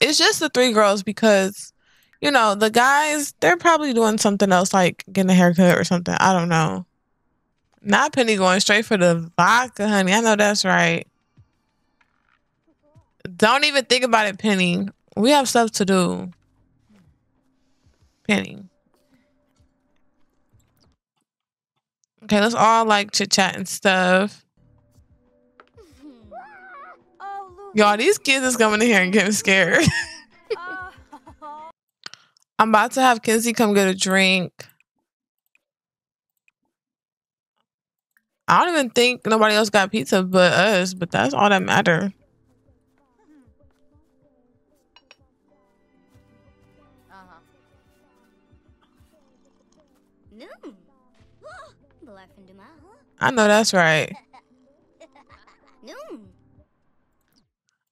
It's just the three girls because, you know, the guys, they're probably doing something else, like getting a haircut or something. I don't know. Not Penny going straight for the vodka, honey. I know that's right. Don't even think about it, Penny. We have stuff to do. Penny. Okay, let's all like chit-chat and stuff. Y'all, these kids is coming in here and getting scared. I'm about to have Kenzie come get a drink. I don't even think nobody else got pizza but us, but that's all that matters. I know that's right.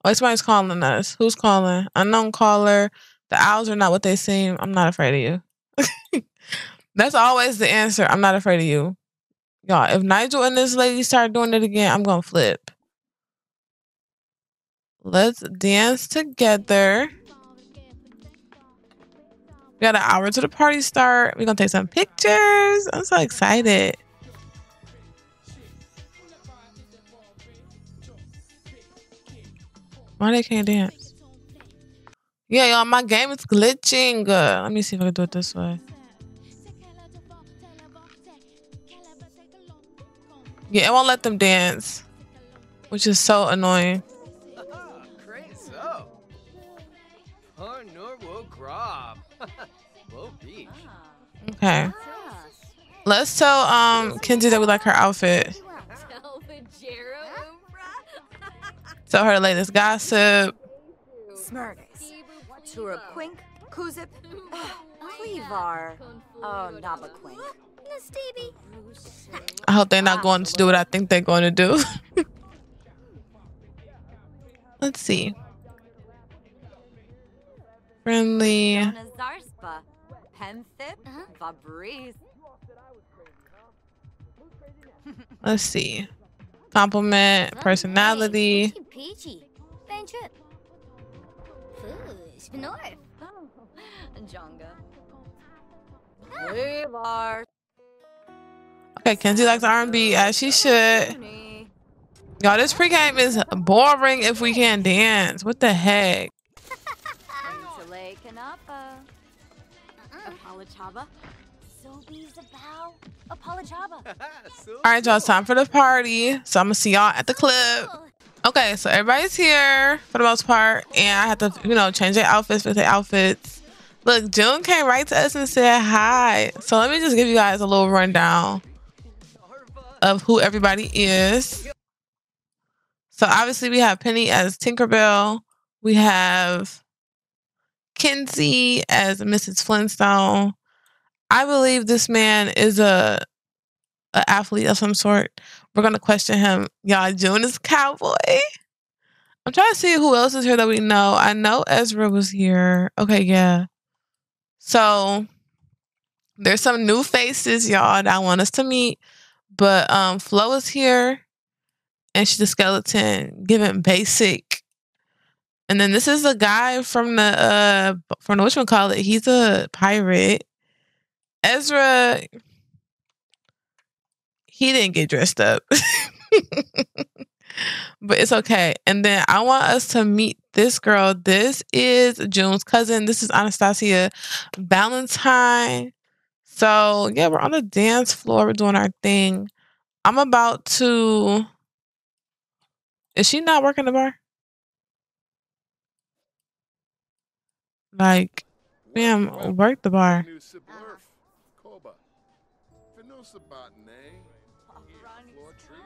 Oh, somebody's calling us. Who's calling? Unknown caller. The owls are not what they seem. I'm not afraid of you. That's always the answer. I'm not afraid of you. Y'all, if Nigel and this lady start doing it again, I'm going to flip. Let's dance together. We got an hour to the party start. We're going to take some pictures. I'm so excited. Why they can't dance? Yeah, y'all, my game is glitching. Let me see if I can do it this way. Yeah, it won't let them dance, which is so annoying. Okay. Let's tell Kenzie that we like her outfit. Tell her latest gossip. Smurgis. Turub Quink, Kuzip, Cleavar, Nava Quink. I hope they're not going to do what I think they're going to do. Let's see. Friendly. Let's see. Compliment, personality. Okay, Kenzie likes R&B as she should. Y'all, this pregame is boring if we can't dance. What the heck? Alright, y'all, it's time for the party. So I'm gonna see y'all at the club. Okay, so everybody's here for the most part, and I have to, you know, change their outfits for their outfits. Look, June came right to us and said hi. So let me just give you guys a little rundown of who everybody is. So obviously we have Penny as Tinkerbell. We have Kenzie as Mrs. Flintstone. I believe this man is an athlete of some sort. We're going to question him. Y'all, June is cowboy. I'm trying to see who else is here that we know. I know Ezra was here. Okay, yeah. So there's some new faces, y'all, that I want us to meet. But Flo is here. And she's a skeleton, giving basic. And then this is a guy from the whatchamacallit. He's a pirate. Ezra, he didn't get dressed up. But it's okay. And then I want us to meet this girl. This is June's cousin. This is Anastasia Valentine. So yeah, we're on the dance floor. We're doing our thing. I'm about to... Is she not working the bar? Like, ma'am, work the bar.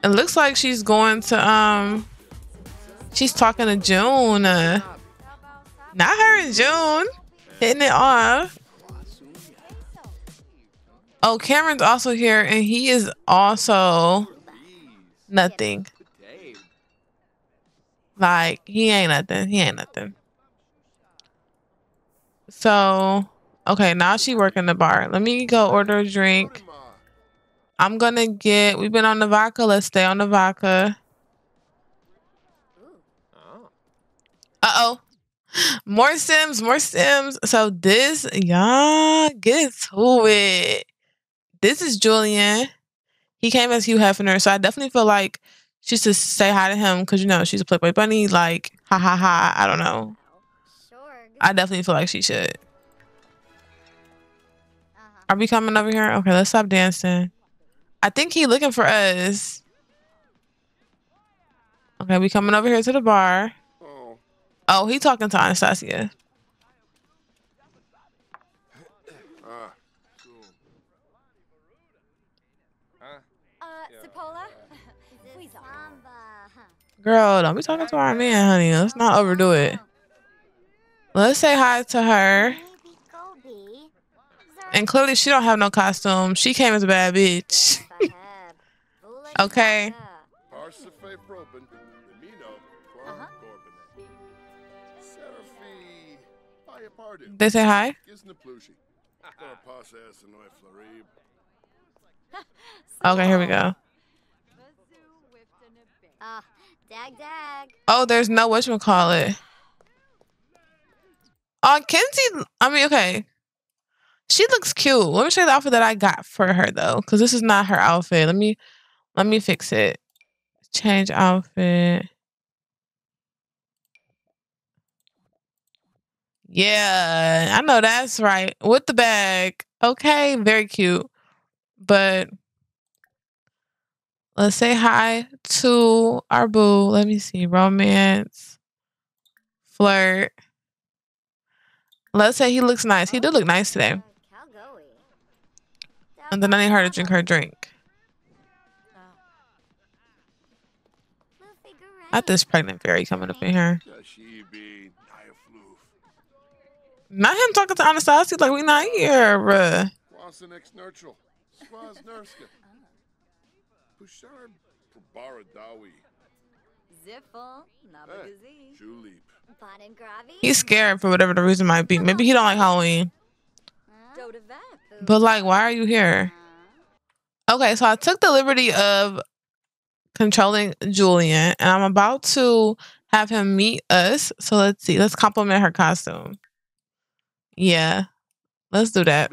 It looks like she's going to she's talking to June. Not her and June. Hitting it off. Oh, Cameron's also here, and he is also nothing. Like, he ain't nothing. He ain't nothing. So, okay, now she working the bar. Let me go order a drink. I'm gonna get... We've been on the vodka. Let's stay on the vodka. Uh-oh. More Sims. More Sims. So this... Y'all, get to it. This is Julian. He came as Hugh Hefner. So I definitely feel like she should say hi to him. Because, you know, she's a Playboy bunny. Like, ha ha ha. I don't know. I definitely feel like she should. Are we coming over here? Okay, let's stop dancing. I think he looking for us. Okay, we coming over here to the bar. Oh, he talking to Anastasia. Girl, don't be talking to our man, honey. Let's not overdo it. Let's say hi to her. And clearly she don't have no costume. She came as a bad bitch. Okay. They say hi. Okay, here we go. Oh, there's no whatchamacallit. Oh, Kenzie. I mean, okay. She looks cute. Let me show you the outfit that I got for her, though, because this is not her outfit. Let me fix it. Change outfit. Yeah, I know that's right. With the bag. Okay, very cute. But let's say hi to our boo. Let me see. Romance. Flirt. Let's say he looks nice. He did look nice today. And then I need her to drink her drink. Not this pregnant fairy coming up in here. Not him talking to Anastasia like we not here, bruh. He's scared for whatever the reason might be. Maybe he don't like Halloween. But like, why are you here? Okay, so I took the liberty of controlling Julian, and I'm about to have him meet us. So let's see. Let's compliment her costume. Yeah, let's do that.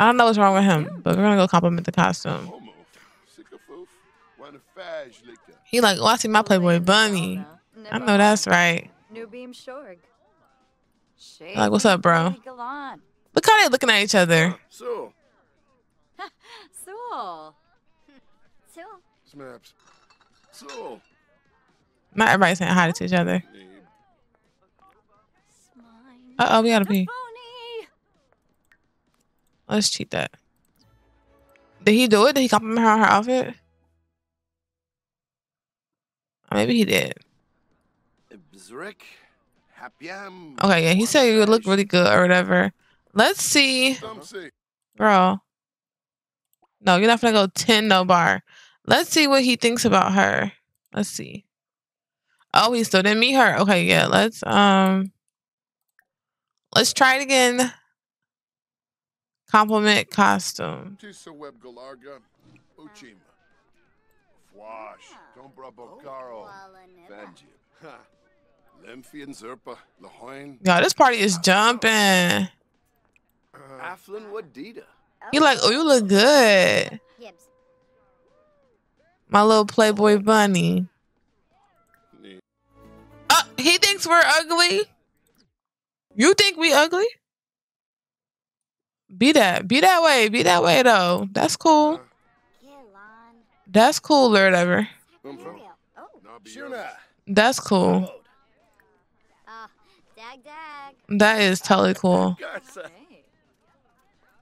I don't know what's wrong with him, but we're gonna go compliment the costume. He like, oh, I see my Playboy bunny. I know that's right. Like, what's up, bro? Look how they looking at each other. Not everybody's saying hi to each other. Uh-oh, we gotta pee. Let's cheat that. Did he do it? Did he compliment her on her outfit? Or maybe he did. Okay, yeah, he said you look really good or whatever. Let's see. Girl. No, you're not gonna go 10 no bar. Let's see what he thinks about her. Let's see. Oh, he still didn't meet her. Okay, yeah, let's try it again. Compliment costume. Yo, this party is jumping. You like, oh, you look good. My little Playboy bunny. He thinks we're ugly. You think we ugly? Be that way. Be that way, though. That's cool. That's cool or whatever. That's cool. That is totally cool.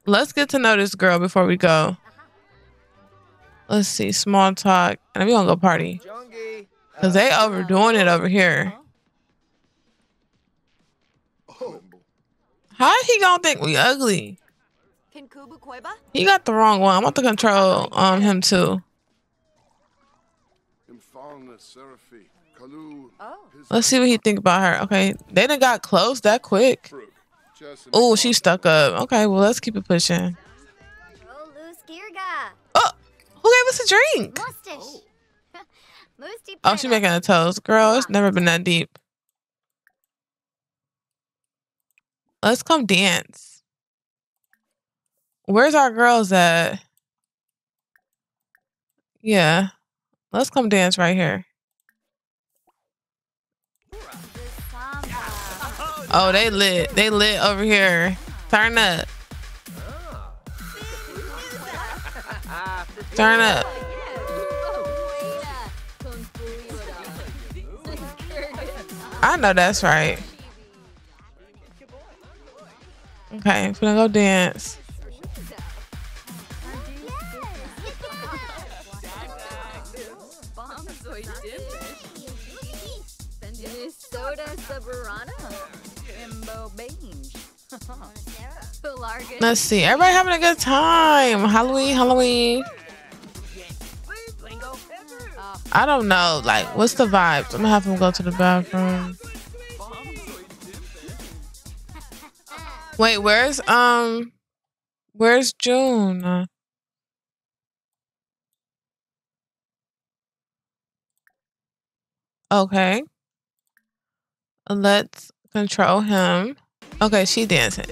Let's get to know this girl before we go. Let's see. Small talk. And we're going to go party. Because they overdoing it over here. How he gonna think we ugly? He got the wrong one. I want to control him too. Let's see what he think about her. Okay, they done got close that quick. Oh, she's stuck up. Okay, well let's keep it pushing. Oh, who gave us a drink? Oh, she making her toes. Girl, it's never been that deep. Let's come dance. Where's our girls at? Yeah. Let's come dance right here. Oh, they lit. They lit over here. Turn up. Turn up. I know that's right. Okay, we're gonna go dance. Let's see. Everybody having a good time. Halloween. I don't know. Like, what's the vibes? I'm gonna have them go to the bathroom. Wait, where's June? Okay. Let's control him. Okay, she dancing.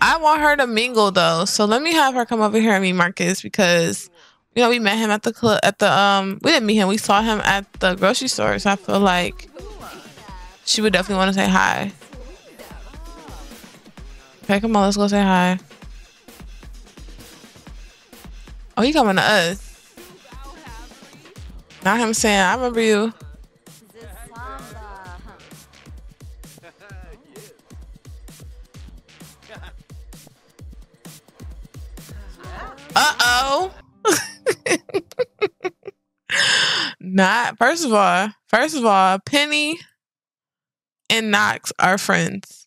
I want her to mingle though, so let me have her come over here and meet Marcus because you know we met him at the club. We didn't meet him. We saw him at the grocery store. So I feel like She would definitely want to say hi. Okay, come on, let's go say hi. Oh, he coming to us. Not him saying, I remember you. Uh-oh. Not first of all, Penny and Knox are friends.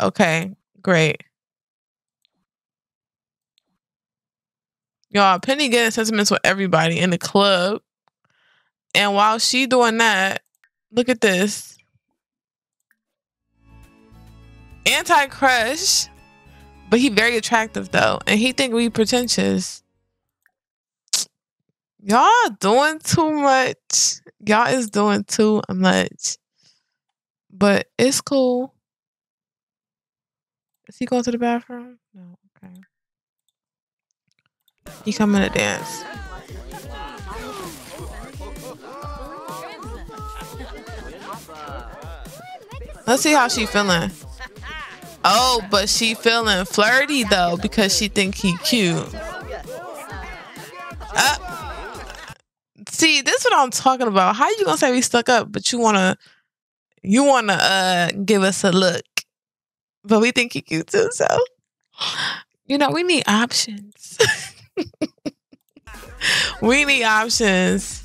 Okay, great. Y'all, Penny getting sentiments with everybody in the club. And while she doing that, look at this. Anti-crush. But he very attractive though, and he think we pretentious. Y'all doing too much. Y'all is doing too much. But it's cool. Is he going to the bathroom? No, okay. He coming to dance. Let's see how she feeling. Oh, but she feeling flirty though because she think he cute. See, this is what I'm talking about. How you gonna say we stuck up, but you wanna give us a look, but we think he cute too. So, you know, we need options. We need options.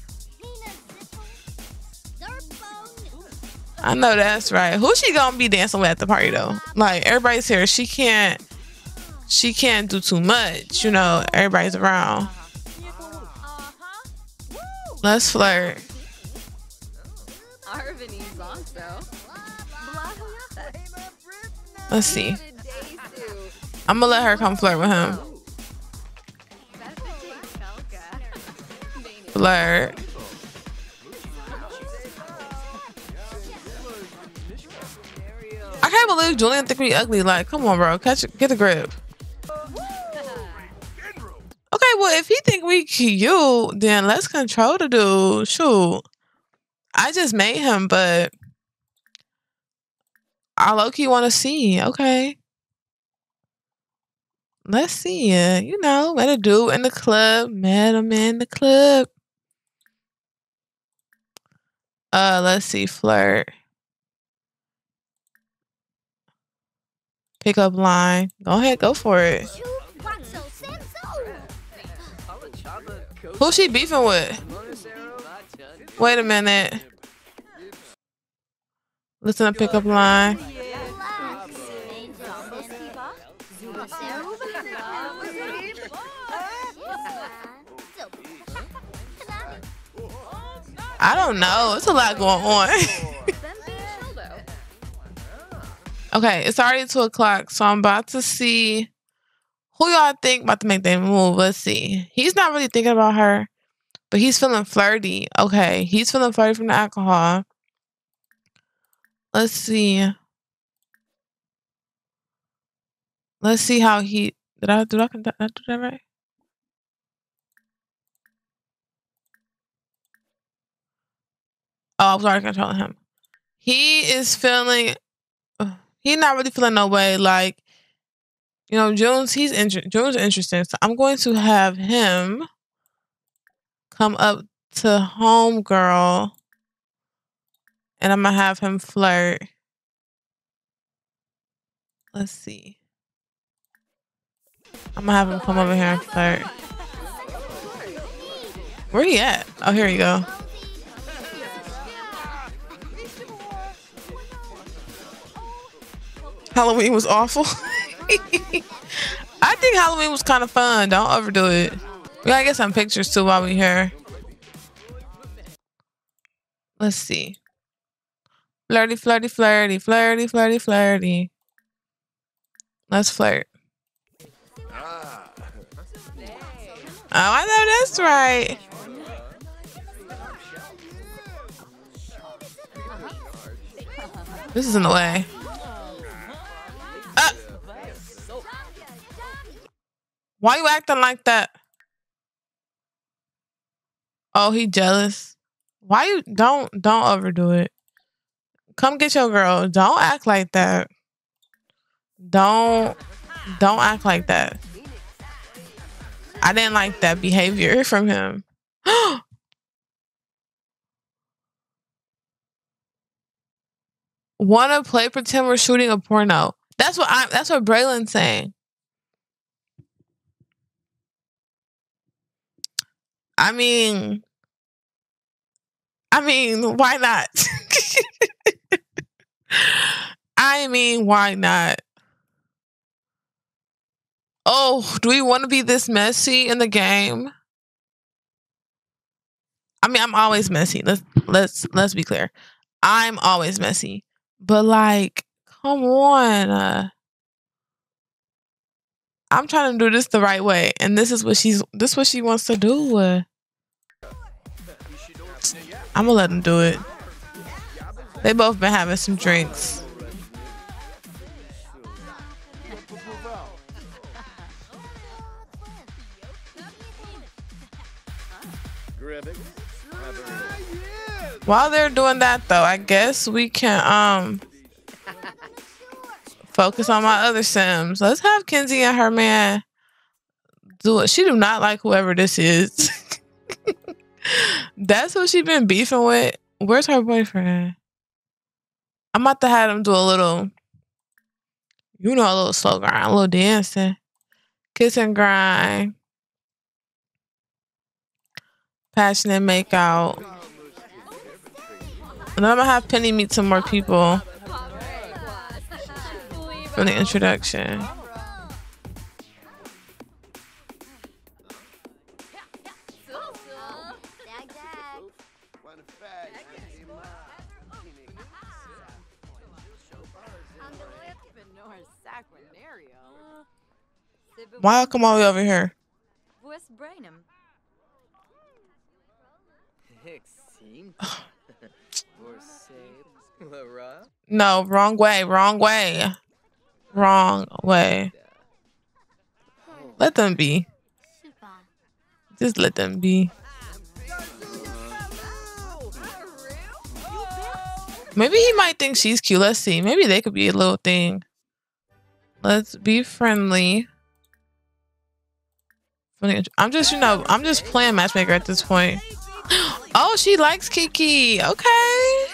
I know that's right. Who's she gonna be dancing with at the party though? Like, everybody's here. She can't do too much, you know. Everybody's around. Let's flirt. Let's see. I'm gonna let her come flirt with him. Flirt. I can't believe Julian think we ugly. Like, come on, bro. Get a grip. Okay, well, if he think we cute, then let's control the dude. Shoot. I just made him, but I low-key want to see. Okay. Let's see it. You know, met a dude in the club. Met him in the club. Let's see. Flirt. Pickup line. Go ahead, go for it. Who's she beefing with? Wait a minute. Listen to pickup line. I don't know. It's a lot going on. Okay, it's already 2 o'clock, so I'm about to see who y'all think about to make their move. Let's see. He's not really thinking about her, but he's feeling flirty. Okay, he's feeling flirty from the alcohol. Let's see. Let's see how he... Did I do that right? Oh, I was already controlling him. He is feeling... He's not really feeling no way. Like, you know, June's interesting. So I'm going to have him come up to homegirl. And I'm going to have him flirt. Let's see. I'm going to have him come over here and flirt. Where he at? Oh, here you go. Halloween was awful. I think Halloween was kind of fun. Don't overdo it. We gotta get some pictures too while we here. Let's see. Flirty, flirty, flirty, flirty, flirty, flirty. Let's flirt. Oh, I know that's right. This is in the way. Why you acting like that? Oh, he jealous. Why you don't overdo it? Come get your girl. Don't act like that. Don't act like that. I didn't like that behavior from him. Wanna play pretend we're shooting a porno. That's what Braylon's saying. I mean, why not? I mean, why not? Oh, do we want to be this messy in the game? I mean, I'm always messy. Let's be clear. I'm always messy. But like, come on. I'm trying to do this the right way, and this is what she wants to do. I'm gonna let them do it. They both been having some drinks. While they're doing that, though, I guess we can focus on my other Sims. Let's have Kenzie and her man do it. She do not like whoever this is. That's who she been beefing with. Where's her boyfriend? I'm about to have him do a little, a little slow grind, a little dancing, kiss and grind, passionate make out. And then I'm gonna have Penny meet some more people from the introduction. Why come all the way over here? No, wrong way. Let them be. Just let them be. Maybe he might think she's cute. Let's see. Maybe they could be a little thing. Let's be friendly. I'm just playing matchmaker at this point. Oh, she likes Kiki. Okay.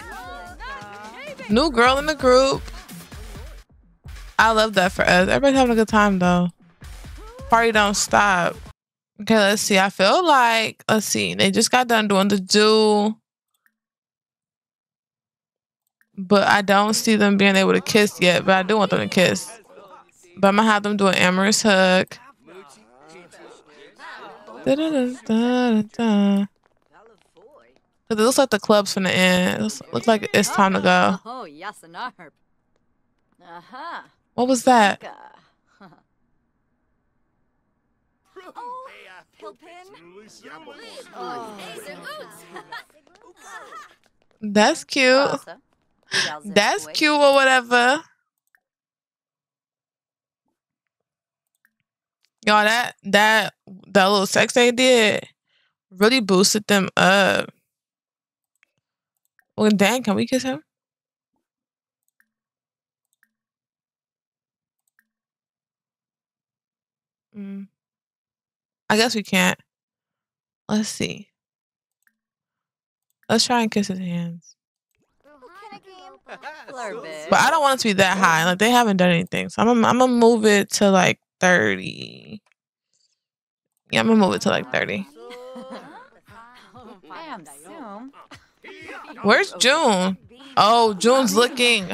New girl in the group. I love that for us. Everybody's having a good time, though. Party don't stop. Okay, let's see. I feel like... Let's see. They just got done doing the do. But I don't see them being able to kiss yet. But I do want them to kiss. But I'm going to have them do an amorous hug. Da-da-da-da-da-da. Cause it looks like the club's finna end. Looks like it's time to go. Oh, yes, and what was that? Oh, that's cute. That's cute or whatever. Y'all, that little sex they did really boosted them up. Well, dang, can we kiss him? I guess we can't. Let's see. Let's try and kiss his hands. But I don't want it to be that high. Like, they haven't done anything. So I'm going to move it to like 30. Yeah, I'm going to move it to like 30. Where's June? Oh, June's looking.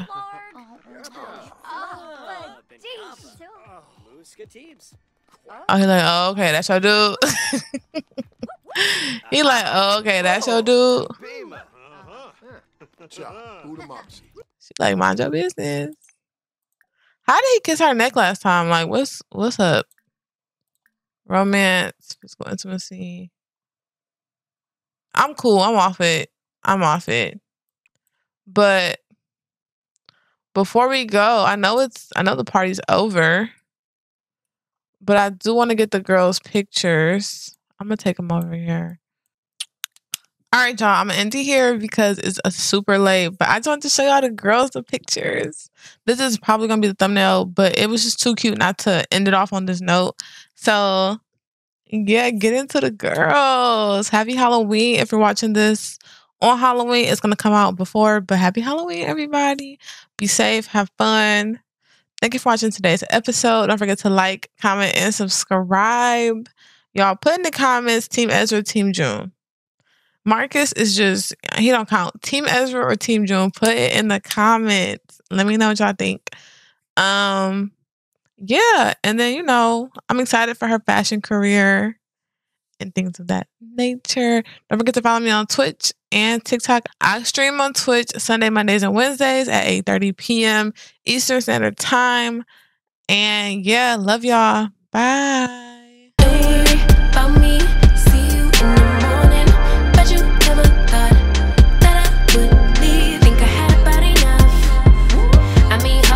Oh, he's like, oh, okay, that's your dude. He like, oh, okay, that's your dude. She like, mind your business. How did he kiss her neck last time? Like, what's up? Romance, physical intimacy. I'm cool. I'm off it. But before we go, I know the party's over, but I do want to get the girls' pictures. I'm going to take them over here. All right, y'all, I'm going to end it here because it's a super late, but I just wanted to show y'all the girls the pictures. This is probably going to be the thumbnail, but it was just too cute not to end it off on this note. So, yeah, get into the girls. Happy Halloween if you're watching this on Halloween. It's going to come out before, but happy Halloween, everybody. Be safe. Have fun. Thank you for watching today's episode. Don't forget to like, comment, and subscribe. Y'all, put in the comments, Team Ezra, Team June. Marcus is just, he don't count. Team Ezra or Team June, put it in the comments. Let me know what y'all think. Yeah, and then, you know, I'm excited for her fashion career and things of that nature. Don't forget to follow me on Twitch and TikTok. I stream on Twitch Sunday, Mondays, and Wednesdays at 8:30 p.m. Eastern Standard Time. And yeah, love y'all. Bye.